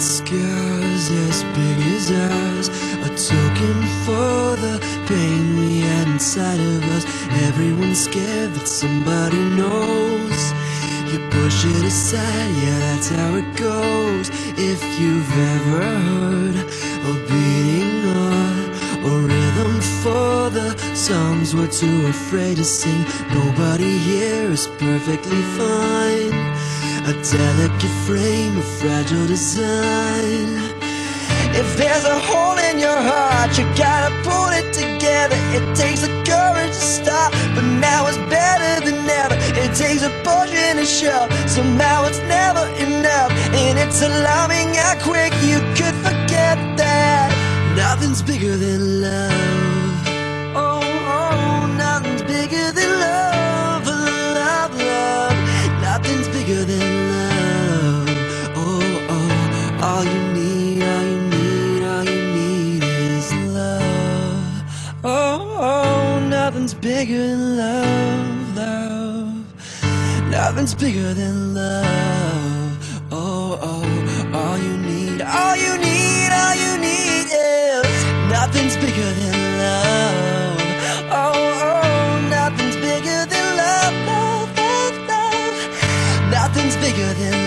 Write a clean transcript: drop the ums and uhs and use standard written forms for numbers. got scars as big as ours, a token for the pain we had inside of us. Everyone's scared that somebody knows. You push it aside, yeah, that's how it goes. If you've ever heard a beating heart or rhythm for the songs we're too afraid to sing, nobody here is perfectly fine. A delicate frame, a fragile design. If there's a hole in your heart, you gotta pull it together. It takes the courage to start, but now it's better than ever. It takes a push and a shove, somehow it's never enough. And it's alarming how quick you could forget that nothing's bigger than love. Oh, oh, nothing's bigger than love, love, love. Nothing's bigger than love. Oh, oh, all you need, all you need, all you need is love. Oh, oh, nothing's bigger than love, love. Nothing's bigger than love. Oh, oh, all you need, all you need, nothing's bigger than love. Oh, oh, nothing's bigger than love, love, love, love. Nothing's bigger than love.